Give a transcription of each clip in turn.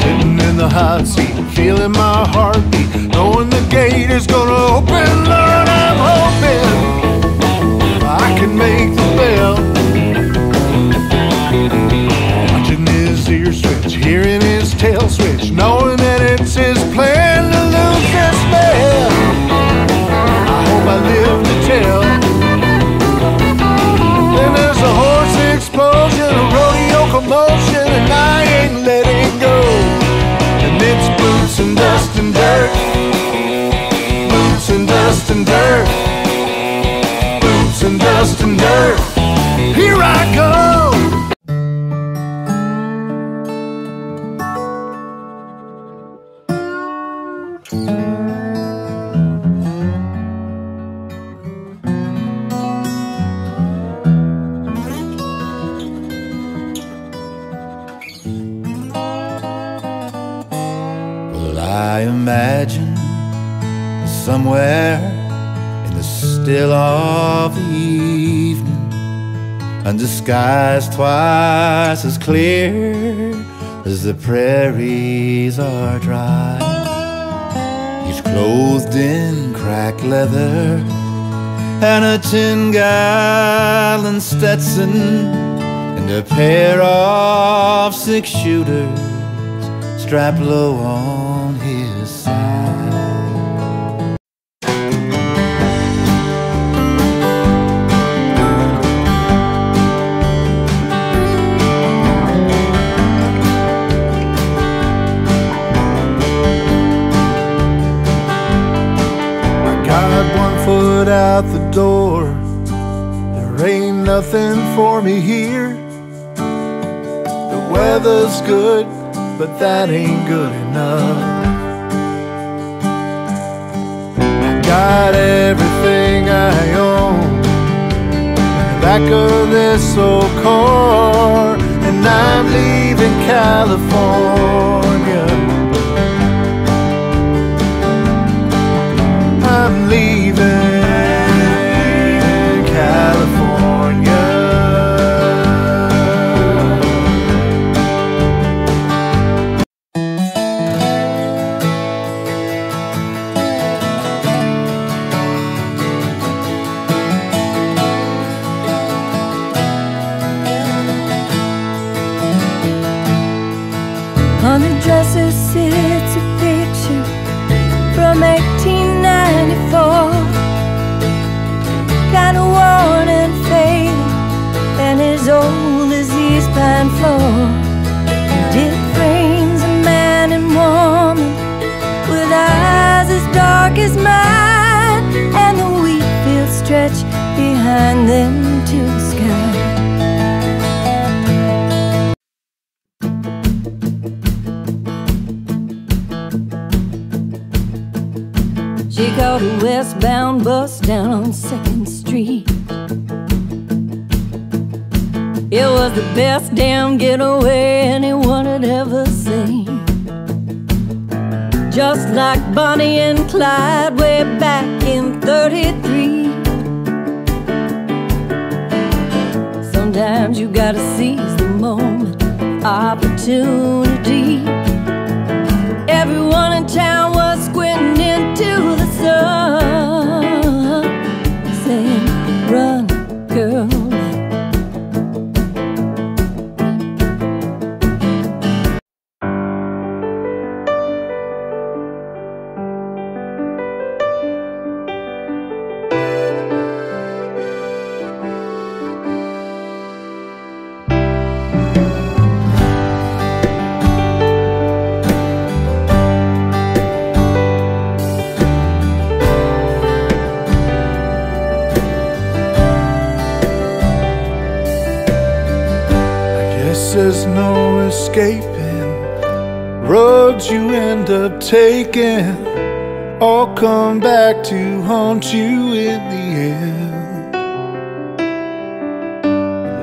Sitting in the hot seat, feeling my heartbeat, knowing the gate is gonna open. Lord, I'm hoping I can make the bell. Watching his ear switch, hearing his tail switch, knowing that it's his plan to lose this man. I hope I live to tell. Then there's a horse explosion, a rodeo commotion, and I ain't letting go. And it's boots and dust and dirt, boots and dust and dirt, boots and dust and dirt. Here I go. I imagine somewhere in the still of the evening, under skies twice as clear as the prairies are dry. He's clothed in cracked leather and a 10-gallon Stetson and a pair of 6-shooters strapped low on his side. I got one foot out the door. There ain't nothing for me here. The weather's good, but that ain't good enough. Got everything I own in the back of this old car, and I'm leaving California. I'm leaving California. On the dresser sits a picture from 1894, kinda worn and faded, and as old as these pine floors. And it frames a man and woman with eyes as dark as mine, and the wheat fields stretch behind them to the sky. She caught a westbound bus down on 2nd Street. It was the best damn getaway anyone had ever seen. Just like Bonnie and Clyde way back in '33. Sometimes you gotta seize the moment, opportunity. Everyone in town was squinting into the sun, saying, "Run, girl." There's no escaping, roads you end up taking all come back to haunt you in the end.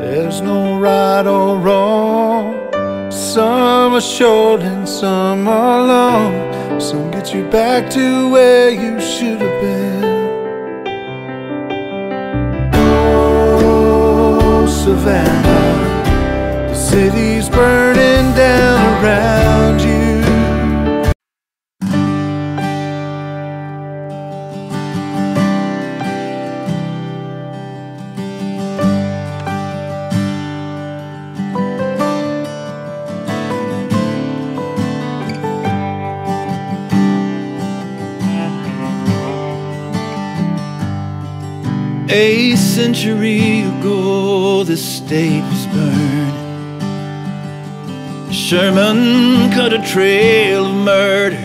There's no right or wrong, some are short and some are long. Some get you back to where you should have been. Oh, Savannah, the city's burning down around you. A century ago, this state was burned. Sherman cut a trail of murder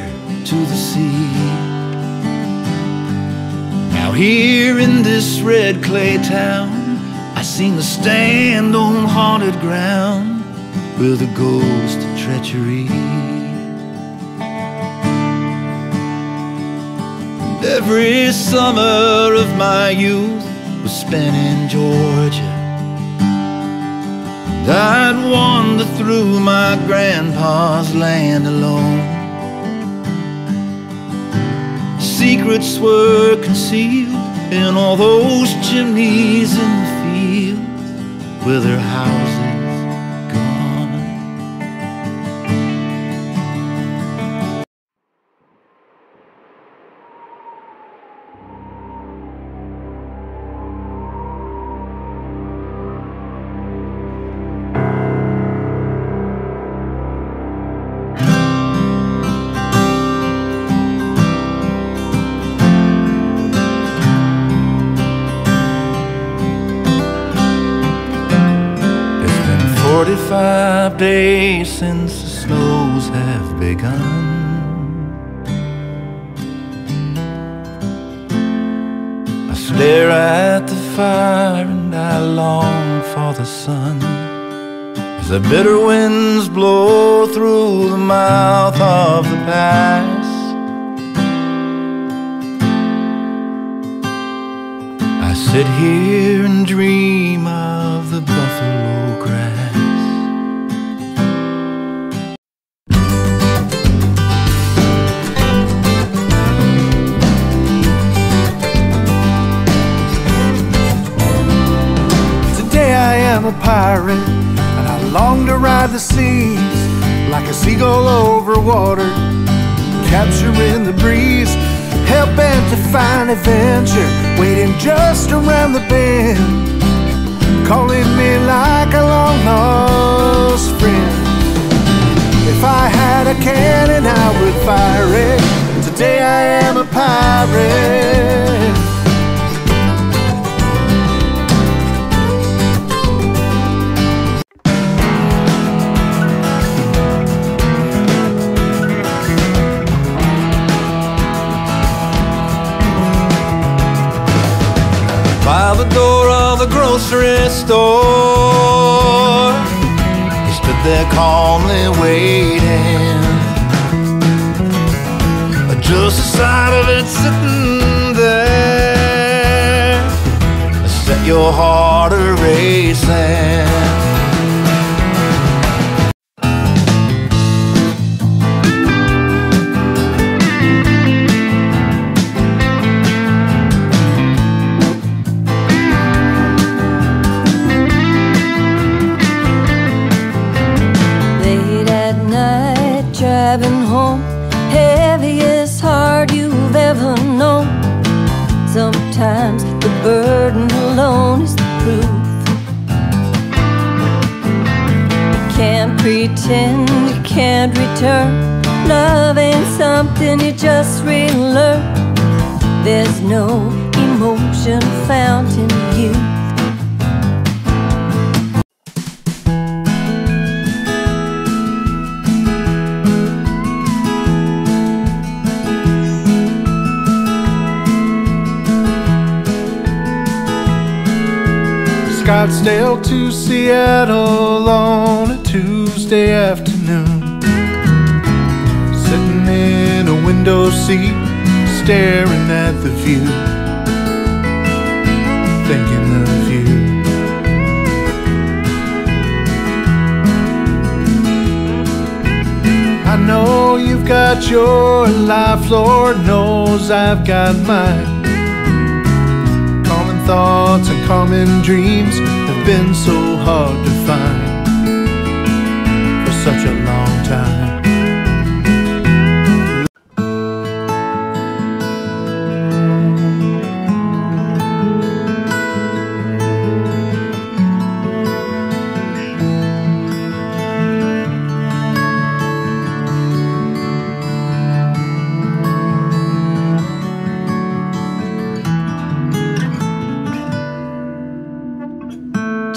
to the sea. Now here in this red clay town, I seem to stand on haunted ground with a ghost of treachery. And every summer of my youth was spent in Georgia, and I'd wander through my grandpa's land alone. Secrets were concealed in all those chimneys in the fields with their houses gone. Days since the snows have begun. I stare at the fire and I long for the sun, as the bitter winds blow through the mouth of the pass. I sit here and dream of the buffalo grass. A pirate, and I long to ride the seas like a seagull over water, capturing the breeze, helping to find adventure waiting just around the bend, calling me like a long lost friend. If I had a cannon, I would fire it. Today I am a pirate. By the door of the grocery store, he stood there calmly waiting. Just the sight of it sitting there set your heart a racing. Driving home, heaviest heart you've ever known. Sometimes the burden alone is the proof. You can't pretend, you can't return. Love ain't something you just relearn. There's no emotion found in you. Scottsdale to Seattle on a Tuesday afternoon, sitting in a window seat, staring at the view, thinking of you. I know you've got your life, Lord knows I've got mine. Thoughts and common dreams have been so hard hard to find for such a long time.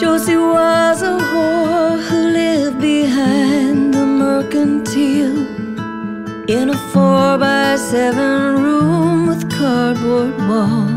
Josie was a whore who lived behind the mercantile in a 4x7 room with cardboard walls.